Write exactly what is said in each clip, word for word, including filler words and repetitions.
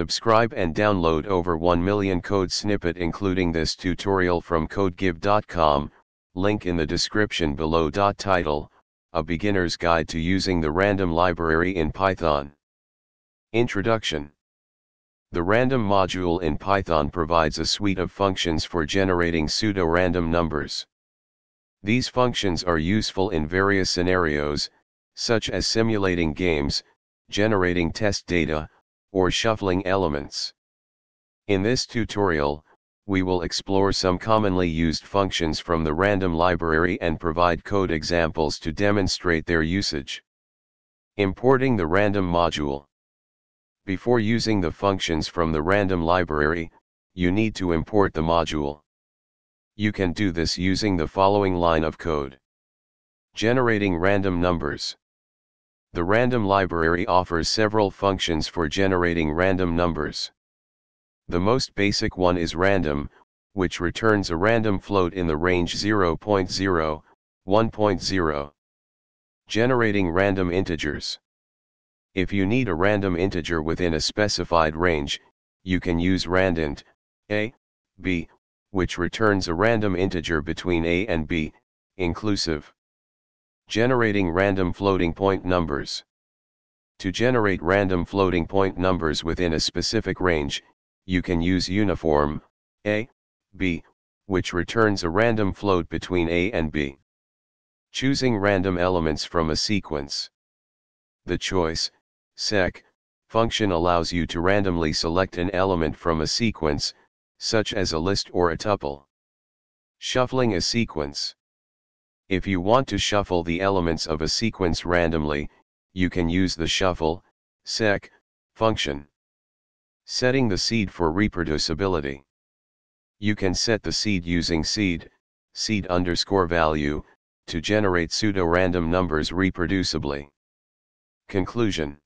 Subscribe and download over one million code snippet including this tutorial from codegive dot com, link in the description below. Title: A Beginner's Guide to Using the Random Library in Python. Introduction. The random module in Python provides a suite of functions for generating pseudo-random numbers. These functions are useful in various scenarios, such as simulating games, generating test data, or shuffling elements. In this tutorial, we will explore some commonly used functions from the random library and provide code examples to demonstrate their usage. Importing the random module. Before using the functions from the random library, you need to import the module. You can do this using the following line of code. Generating random numbers. The random library offers several functions for generating random numbers. The most basic one is random, which returns a random float in the range zero, zero, one. Generating random integers. If you need a random integer within a specified range, you can use randint a, b, which returns a random integer between a and b, inclusive. Generating random floating point numbers. To generate random floating point numbers within a specific range, you can use uniform a, b, which returns a random float between a and b. Choosing random elements from a sequence. The choice sec function allows you to randomly select an element from a sequence, such as a list or a tuple. Shuffling a sequence. If you want to shuffle the elements of a sequence randomly, you can use the shuffle sec function. Setting the seed for reproducibility. You can set the seed using seed, seed underscore value, to generate pseudo-random numbers reproducibly. Conclusion.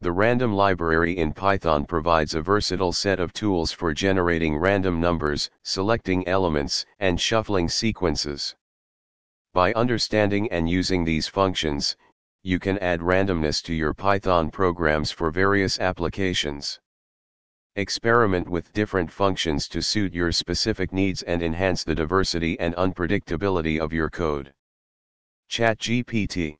The random library in Python provides a versatile set of tools for generating random numbers, selecting elements, and shuffling sequences. By understanding and using these functions, you can add randomness to your Python programs for various applications. Experiment with different functions to suit your specific needs and enhance the diversity and unpredictability of your code. ChatGPT.